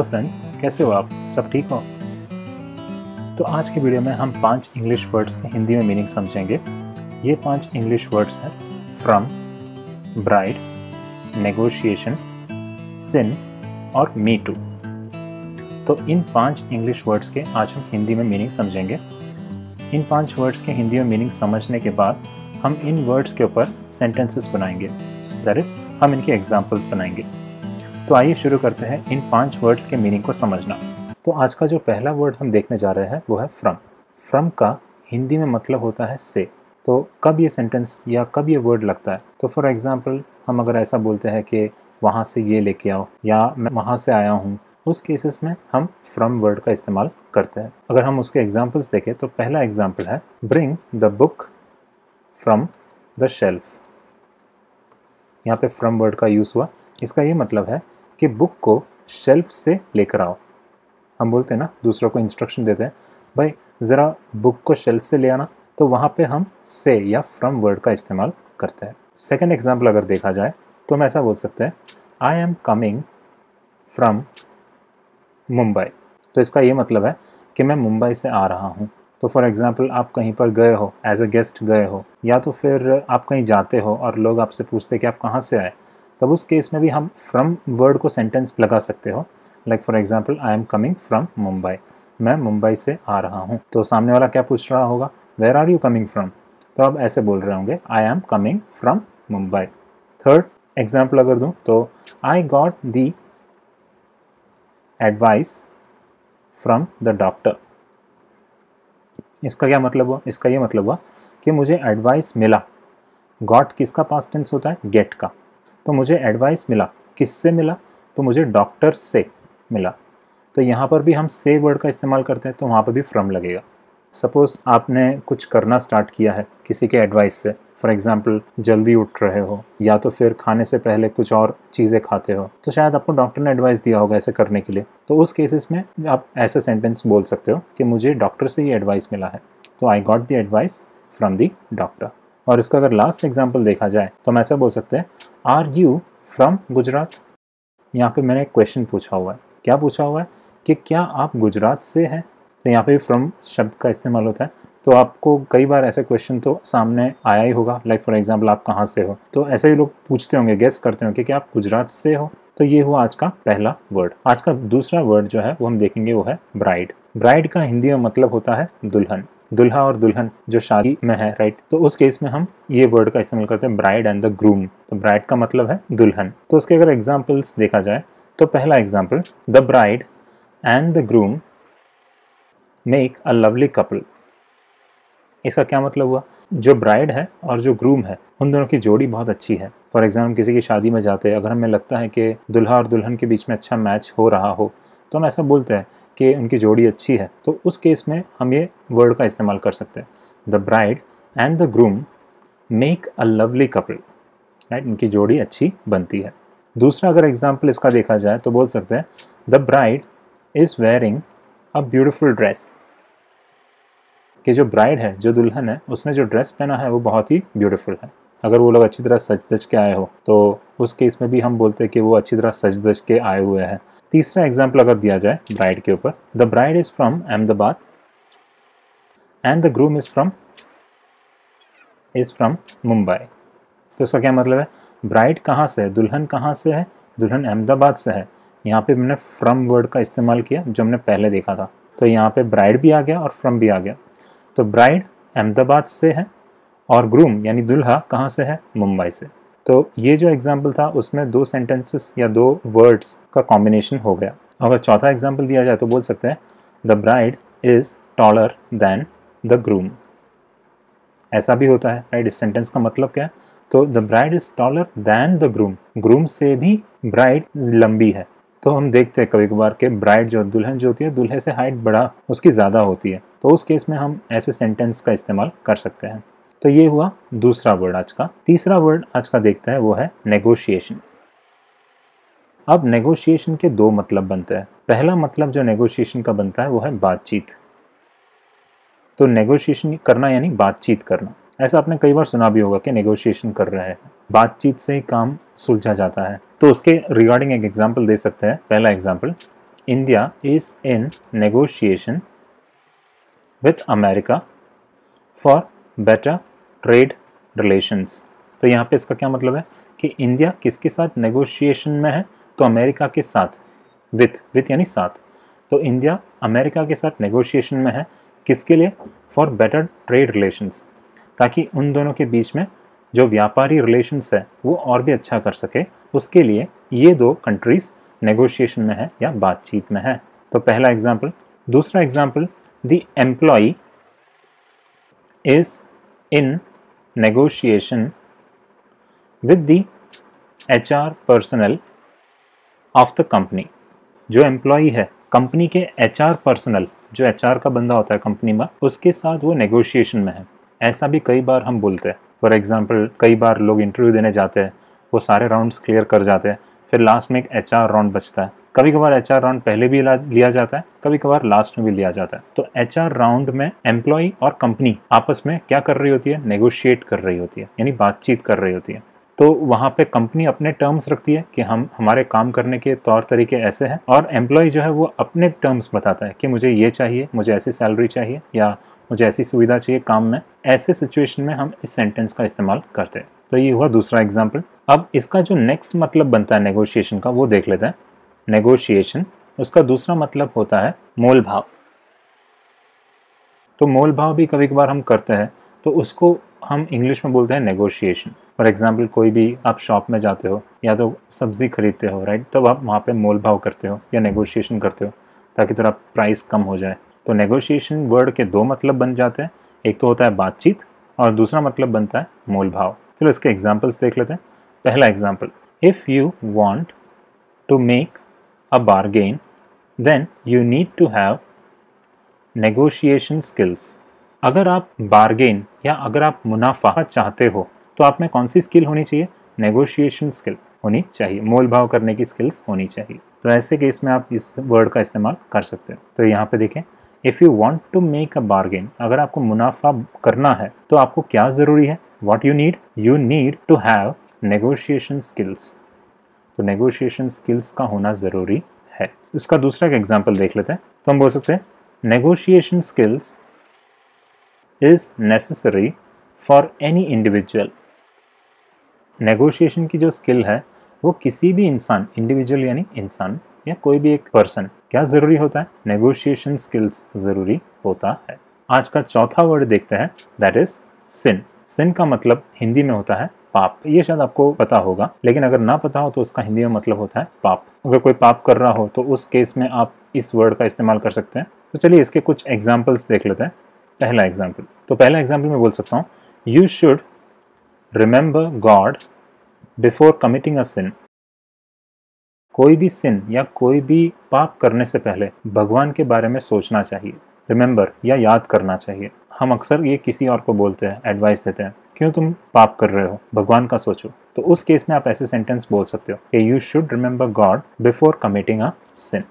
Hello friends, कैसे हो आप? सब ठीक हो? तो आज के वीडियो में हम 5 इंग्लिश वर्ड्स के हिंदी में मीनिंग समझेंगे। ये 5 इंग्लिश वर्ड्स हैं फ्रॉम, ब्राइड, नेगोशिएशन, सिन और मी टू। तो इन 5 इंग्लिश वर्ड्स के आज हम हिंदी में मीनिंग समझेंगे। इन 5 वर्ड्स के हिंदी में मीनिंग समझने के बाद हम इन वर्ड्स के ऊपर सेंटेंसेस बनाएंगे, दैट इज हम इनके एग्जाम्पल्स बनाएंगे। तो आइए शुरू करते हैं इन 5 वर्ड्स के मीनिंग को समझना। तो आज का जो पहला वर्ड हम देखने जा रहे हैं वो है फ्रॉम। फ्रॉम का हिंदी में मतलब होता है से। तो कब ये सेंटेंस या कब ये वर्ड लगता है, तो फॉर एग्जांपल हम अगर ऐसा बोलते हैं कि वहाँ से ये लेके आओ या मैं वहाँ से आया हूँ, उस केसेस में हम फ्रॉम वर्ड का इस्तेमाल करते हैं। अगर हम उसके एग्जाम्पल्स देखें तो पहला एग्जाम्पल है bring the book from the shelf. यहाँ पे फ्रॉम वर्ड का यूज़ हुआ, इसका ये मतलब है कि बुक को शेल्फ से लेकर आओ। हम बोलते हैं ना, दूसरों को इंस्ट्रक्शन देते हैं, भाई ज़रा बुक को शेल्फ से ले आना, तो वहाँ पे हम से या फ्रॉम वर्ड का इस्तेमाल करते हैं। सेकंड एग्जाम्पल अगर देखा जाए तो हम ऐसा बोल सकते हैं I am coming from Mumbai. तो इसका ये मतलब है कि मैं मुंबई से आ रहा हूँ। तो फॉर एग्ज़ाम्पल आप कहीं पर गए हो, एज अ गेस्ट गए हो, या तो फिर आप कहीं जाते हो और लोग आपसे पूछते हैं कि आप कहाँ से आए, तब उस केस में भी हम फ्रॉम वर्ड को सेंटेंस लगा सकते हो। Like for example I am coming from Mumbai, मैं मुंबई से आ रहा हूँ। तो सामने वाला क्या पूछ रहा होगा, where are you coming from, तो आप ऐसे बोल रहे होंगे I am coming from Mumbai. Third example अगर दूँ तो I got the advice from the doctor. इसका क्या मतलब हुआ, इसका ये मतलब हुआ कि मुझे एडवाइस मिला। गॉट किसका पास्ट टेंस होता है, गेट का। तो मुझे एडवाइस मिला, किससे मिला, तो मुझे डॉक्टर से मिला। तो यहाँ पर भी हम से वर्ड का इस्तेमाल करते हैं, तो वहाँ पर भी फ्रॉम लगेगा। सपोज़ आपने कुछ करना स्टार्ट किया है किसी के एडवाइस से, फॉर एग्जांपल जल्दी उठ रहे हो या तो फिर खाने से पहले कुछ और चीज़ें खाते हो, तो शायद आपको डॉक्टर ने एडवाइस दिया होगा ऐसे करने के लिए। तो उस केसेस में आप ऐसा सेंटेंस बोल सकते हो कि मुझे डॉक्टर से ये एडवाइस मिला है, तो I got the advice from the doctor. और इसका अगर लास्ट एग्जाम्पल देखा जाए तो हम ऐसा बोल सकते हैं आर यू फ्रॉम गुजरात। यहाँ पे मैंने एक क्वेश्चन पूछा हुआ है, क्या पूछा हुआ है कि क्या आप गुजरात से हैं, तो यहाँ पे फ्रॉम शब्द का इस्तेमाल होता है। तो आपको कई बार ऐसे क्वेश्चन तो सामने आया ही होगा, लाइक फॉर एग्जांपल आप कहाँ से हो, तो ऐसे ही लोग पूछते होंगे, गेस करते होंगे कि आप गुजरात से हो। तो ये हुआ आज का पहला वर्ड। आज का दूसरा वर्ड जो है वो हम देखेंगे वो है ब्राइड। ब्राइड का हिंदी में मतलब होता है दुल्हन। दुल्हा और दुल्हन जो शादी में है, राइट, तो उस केस में हम ये वर्ड का इस्तेमाल करते हैं ब्राइड एंड द ग्रूम। तो ब्राइड का मतलब है दुल्हन। तो उसके अगर एग्जाम्पल्स देखा जाए तो पहला example the bride and the groom make a lovely couple. इसका क्या मतलब हुआ, जो ब्राइड है और जो ग्रूम है उन दोनों की जोड़ी बहुत अच्छी है। फॉर एग्जाम्पल किसी की शादी में जाते हैं, अगर हमें लगता है कि दुल्हा और दुल्हन के बीच में अच्छा मैच हो रहा हो, तो हम ऐसा बोलते हैं कि उनकी जोड़ी अच्छी है। तो उस केस में हम ये वर्ड का इस्तेमाल कर सकते हैं the bride and the groom make a lovely couple, right, उनकी जोड़ी अच्छी बनती है। दूसरा अगर एग्जाम्पल इसका देखा जाए तो बोल सकते हैं the bride is wearing a beautiful dress, कि जो ब्राइड है, जो दुल्हन है, उसने जो ड्रेस पहना है वो बहुत ही ब्यूटीफुल है। अगर वो लोग अच्छी तरह सज धज के आए हो तो उस केस में भी हम बोलते हैं कि वो अच्छी तरह सज धज के आए हुए हैं। तीसरा एग्जाम्पल अगर दिया जाए ब्राइड के ऊपर, the bride is from Ahmedabad and the groom is from Mumbai. तो इसका क्या मतलब है, ब्राइड कहाँ से है, दुल्हन कहाँ से है, दुल्हन अहमदाबाद से है। यहाँ पे मैंने फ्रॉम वर्ड का इस्तेमाल किया जो हमने पहले देखा था, तो यहाँ पे ब्राइड भी आ गया और फ्रॉम भी आ गया। तो ब्राइड अहमदाबाद से है और ग्रूम यानी दुल्हा कहाँ से है, मुंबई से। तो ये जो एग्जाम्पल था उसमें 2 सेंटेंसेस या 2 वर्ड्स का कॉम्बिनेशन हो गया। अगर चौथा एग्जाम्पल दिया जाए तो बोल सकते हैं the bride is taller than the groom. ऐसा भी होता है, राइट, इस सेंटेंस का मतलब क्या है, तो the bride is taller than the groom, groom से भी ब्राइड लंबी है। तो हम देखते हैं कभी कभार के ब्राइड जो दुल्हन जो होती है, दूल्हे से हाइट बड़ा उसकी ज़्यादा होती है। तो उस केस में हम ऐसे सेंटेंस का इस्तेमाल कर सकते हैं। तो ये हुआ दूसरा वर्ड आज का। तीसरा वर्ड आज का देखते हैं वो है नेगोशिएशन। अब नेगोशिएशन के 2 मतलब बनते हैं। पहला मतलब जो नेगोशिएशन का बनता है वो है बातचीत। तो नेगोशिएशन करना यानी बातचीत करना, ऐसा आपने कई बार सुना भी होगा कि नेगोशिएशन कर रहे हैं, बातचीत से ही काम सुलझा जाता है। तो उसके रिगार्डिंग एक एग्जाम्पल दे सकते हैं। पहला example India is in negotiation with America for better trade relations. तो यहाँ पे इसका क्या मतलब है कि इंडिया किसके साथ नेगोशिएशन में है, तो अमेरिका के साथ, विथ यानी साथ। तो इंडिया अमेरिका के साथ नेगोशिएशन में है किसके लिए, फॉर बेटर ट्रेड रिलेशंस, ताकि उन दोनों के बीच में जो व्यापारी रिलेशंस है वो और भी अच्छा कर सके, उसके लिए ये दो कंट्रीज़ नेगोशिएशन में है या बातचीत में है। तो पहला एग्जाम्पल। दूसरा example, the employee is in negotiation with the HR personnel of the company। जो एम्प्लॉई है कंपनी के HR personnel, जो HR का बंदा होता है कंपनी में, उसके साथ वो नेगोशिएशन में है। ऐसा भी कई बार हम बोलते हैं। फॉर एग्जाम्पल, कई बार लोग इंटरव्यू देने जाते हैं, वो सारे राउंड्स क्लियर कर जाते हैं, फिर लास्ट में एक HR राउंड बचता है। कभी कभार HR राउंड पहले भी लिया जाता है, कभी कभार लास्ट में भी लिया जाता है। तो HR राउंड में एम्प्लॉई और कंपनी आपस में क्या कर रही होती है, नेगोशिएट कर रही होती है, यानी बातचीत कर रही होती है। तो वहाँ पे कंपनी अपने टर्म्स रखती है कि हम, हमारे काम करने के तौर तरीके ऐसे हैं, और एम्प्लॉय जो है वो अपने टर्म्स बताता है कि मुझे ये चाहिए, मुझे ऐसी सैलरी चाहिए, या मुझे ऐसी सुविधा चाहिए काम में। ऐसे सिचुएशन में हम इस सेंटेंस का इस्तेमाल करते हैं। तो ये हुआ दूसरा एग्जाम्पल। अब इसका जो नेक्स्ट मतलब बनता है नेगोशिएशन का, वो देख लेते हैं। नेगोशिएशन, उसका दूसरा मतलब होता है मोल भाव। तो मोल भाव भी कभी कभार हम करते हैं, तो उसको हम इंग्लिश में बोलते हैं नेगोशिएशन। फॉर एग्जाम्पल, कोई भी आप शॉप में जाते हो या तो सब्ज़ी खरीदते हो, राइट, तब आप वहाँ पे मोल भाव करते हो या नेगोशिएशन करते हो ताकि थोड़ा प्राइस कम हो जाए। तो नेगोशिएशन वर्ड के दो मतलब बन जाते हैं, एक तो होता है बातचीत और दूसरा मतलब बनता है मोल भाव। चलो इसके एग्जाम्पल्स देख लेते हैं। पहला example, if you want to make a bargain then you need to have negotiation skills. अगर आप बारगेन या अगर आप मुनाफा चाहते हो तो आप में कौन सी स्किल होनी चाहिए, नेगोशिएशन स्किल होनी चाहिए, मोल भाव करने की स्किल्स होनी चाहिए। तो ऐसे केस में आप इस वर्ड का इस्तेमाल कर सकते हैं। तो यहाँ पे देखें, if you want to make a bargain, अगर आपको मुनाफा करना है तो आपको क्या ज़रूरी है, what you need to have negotiation skills. तो नेगोशिएशन स्किल्स का होना ज़रूरी है। उसका दूसरा एक एग्जाम्पल देख लेते हैं। तो हम बोल सकते हैं, negotiation skills is necessary for any individual. Negotiation की जो स्किल है वो किसी भी इंसान, इंडिविजुअल यानी इंसान या कोई भी एक पर्सन, क्या ज़रूरी होता है, नेगोशिएशन स्किल्स ज़रूरी होता है। आज का चौथा वर्ड देखते हैं, दैट इज़ सिन। सिन का मतलब हिंदी में होता है पाप। ये शायद आपको पता होगा, लेकिन अगर ना पता हो तो उसका हिंदी में मतलब होता है पाप। अगर कोई पाप कर रहा हो तो उस केस में आप इस वर्ड का इस्तेमाल कर सकते हैं। तो चलिए इसके कुछ एग्जाम्पल्स देख लेते हैं। पहला एग्जाम्पल, तो पहला एग्जाम्पल मैं बोल सकता हूँ, you should remember God before committing a sin. कोई भी सिन या कोई भी पाप करने से पहले भगवान के बारे में सोचना चाहिए, रिमेंबर या याद करना चाहिए। हम अक्सर ये किसी और को बोलते हैं, एडवाइस देते हैं, क्यों तुम पाप कर रहे हो, भगवान का सोचो। तो उस केस में आप ऐसे सेंटेंस बोल सकते हो कि you should remember God before committing a sin.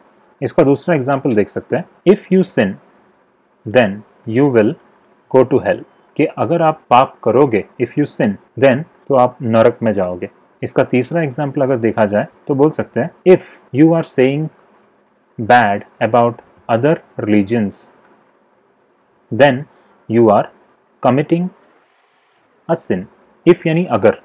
इसका दूसरा एग्जाम्पल देख सकते हैं, if you sin then you will go to hell. कि अगर आप पाप करोगे, इफ़ यू सिन देन, तो आप नरक में जाओगे। इसका तीसरा एग्जाम्पल अगर देखा जाए तो बोल सकते हैं, if you are saying bad about other religions then you are committing a sin. If यानी अगर,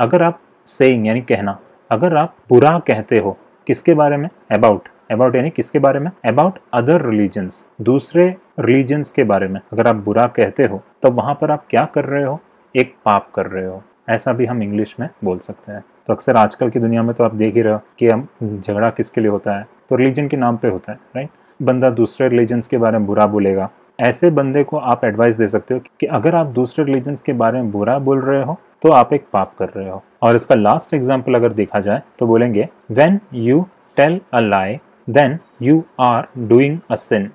अगर आप सेइंग यानी कहना, अगर आप बुरा कहते हो किसके बारे में, अबाउट यानी किसके बारे में, अबाउट अदर रिलीजन्स, दूसरे रिलीजन्स के बारे में अगर आप बुरा कहते हो तो वहाँ पर आप क्या कर रहे हो, एक पाप कर रहे हो। ऐसा भी हम इंग्लिश में बोल सकते हैं। तो अक्सर आजकल की दुनिया में तो आप देख ही रहे हो कि हम झगड़ा किसके लिए होता है, तो रिलीजन के नाम पे होता है, राइट। बंदा दूसरे रिलीजन्स के बारे में बुरा बोलेगा, ऐसे बंदे को आप एडवाइस दे सकते हो कि अगर आप दूसरे रिलीजन्स के बारे में बुरा बोल रहे हो तो आप एक पाप कर रहे हो। और इसका लास्ट एग्जाम्पल अगर देखा जाए तो बोलेंगे, when you tell a lie then you are doing a sin.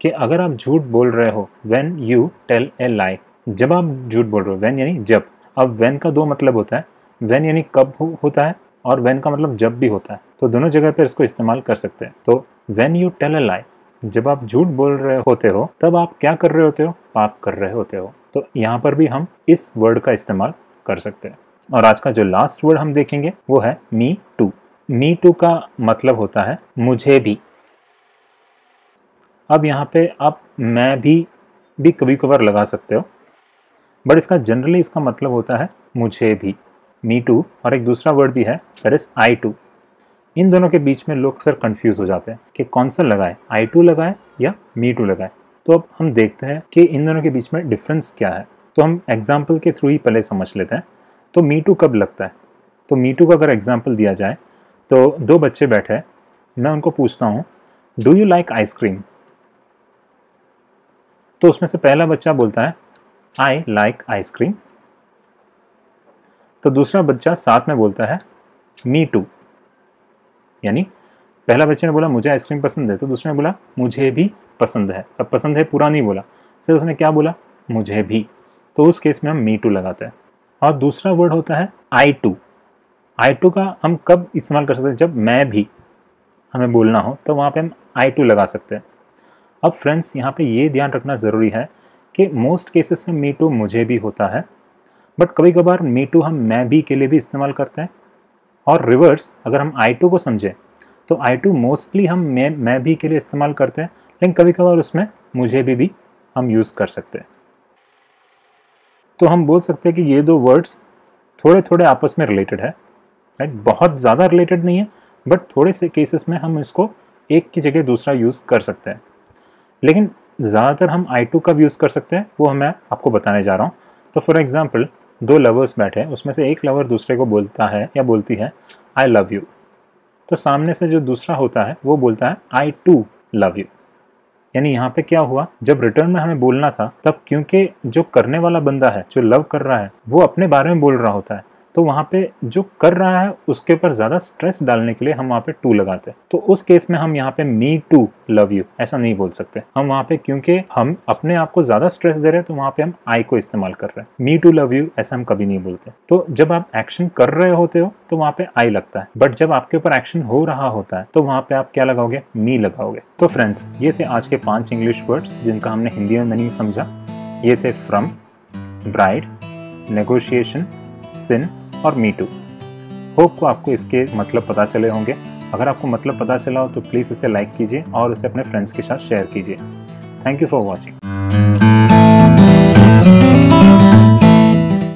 कि अगर आप झूठ बोल रहे हो, when you tell a lie, जब आप झूठ बोल रहे हो, व्हेन यानी जब। अब व्हेन का दो मतलब होता है, व्हेन यानी कब होता है और व्हेन का मतलब जब भी होता है। तो दोनों जगह पर इसको इस्तेमाल कर सकते हैं। तो when you tell a lie, जब आप झूठ बोल रहे होते हो तब आप क्या कर रहे होते हो, पाप कर रहे होते हो। तो यहाँ पर भी हम इस वर्ड का इस्तेमाल कर सकते हैं। और आज का जो लास्ट वर्ड हम देखेंगे वो है मी टू। मी टू का मतलब होता है मुझे भी। अब यहाँ पे आप मैं भी कभी कभार लगा सकते हो, बट इसका जनरली इसका मतलब होता है मुझे भी, मी टू। और एक दूसरा वर्ड भी है दैट इज आई टू। इन दोनों के बीच में लोग अक्सर कंफ्यूज हो जाते हैं कि कौन सा लगाए, आई टू लगाए या मी टू लगाए। तो अब हम देखते हैं कि इन दोनों के बीच में डिफरेंस क्या है। तो हम एग्जाम्पल के थ्रू ही पहले समझ लेते हैं। तो मी टू कब लगता है? तो मी टू का अगर एग्जाम्पल दिया जाए तो दो बच्चे बैठे हैं, मैं उनको पूछता हूँ डू यू लाइक आइसक्रीम। तो उसमें से पहला बच्चा बोलता है आई लाइक आइसक्रीम। तो दूसरा बच्चा साथ में बोलता है मी टू, यानी पहला बच्चे ने बोला मुझे आइसक्रीम पसंद है, तो दूसरे ने बोला मुझे भी पसंद है। अब पसंद है पूरा नहीं बोला, सिर्फ उसने क्या बोला, मुझे भी। तो उस केस में हम मी टू लगाते हैं। और दूसरा वर्ड होता है आई टू। आई टू का हम कब इस्तेमाल कर सकते हैं? जब मैं भी हमें बोलना हो तो वहाँ पे हम आई टू लगा सकते हैं। अब फ्रेंड्स यहाँ पे ये ध्यान रखना ज़रूरी है कि मोस्ट केसेस में मी टू मुझे भी होता है, बट कभी कभार मी टू हम मैं भी के लिए भी इस्तेमाल करते हैं। और रिवर्स, अगर हम आई टू को समझें तो आई टू मोस्टली हम मैं भी के लिए इस्तेमाल करते हैं, लेकिन कभी कभार उसमें मुझे भी हम यूज़ कर सकते हैं। तो हम बोल सकते हैं कि ये दो वर्ड्स थोड़े थोड़े आपस में रिलेटेड है, राइट? बहुत ज़्यादा रिलेटेड नहीं है, बट थोड़े से केसेस में हम इसको एक की जगह दूसरा यूज़ कर सकते हैं। लेकिन ज़्यादातर हम आई टू कब यूज़ कर सकते हैं वो मैं आपको बताने जा रहा हूँ। तो फॉर एग्जांपल दो लवर्स बैठे हैं, उसमें से एक लवर दूसरे को बोलता है या बोलती है आई लव यू। तो सामने से जो दूसरा होता है वो बोलता है आई टू लव यू। यानी यहाँ पे क्या हुआ, जब रिटर्न में हमें बोलना था तब क्योंकि जो करने वाला बंदा है, जो लव कर रहा है, वो अपने बारे में बोल रहा होता है, तो वहाँ पे जो कर रहा है उसके ऊपर ज़्यादा स्ट्रेस डालने के लिए हम वहाँ पे टू लगाते हैं। तो उस केस में हम यहाँ पे मी टू लव यू ऐसा नहीं बोल सकते हम वहाँ पे, क्योंकि हम अपने आप को ज़्यादा स्ट्रेस दे रहे हैं, तो वहाँ पे हम आई को इस्तेमाल कर रहे हैं। मी टू लव यू ऐसा हम कभी नहीं बोलते। तो जब आप एक्शन कर रहे होते हो तो वहाँ पे आई लगता है, बट जब आपके ऊपर एक्शन हो रहा होता है तो वहाँ पे आप क्या लगाओगे, मी लगाओगे। तो फ्रेंड्स ये थे आज के 5 इंग्लिश वर्ड्स जिनका हमने हिंदी में मीनिंग समझा। ये थे फ्रॉम, ब्राइड, नेगोशिएशन, सिन और मी टू। होप को आपको इसके मतलब पता चले होंगे। अगर आपको मतलब पता चला हो तो प्लीज़ इसे लाइक कीजिए और इसे अपने फ्रेंड्स के साथ शेयर कीजिए। Thank you for watching.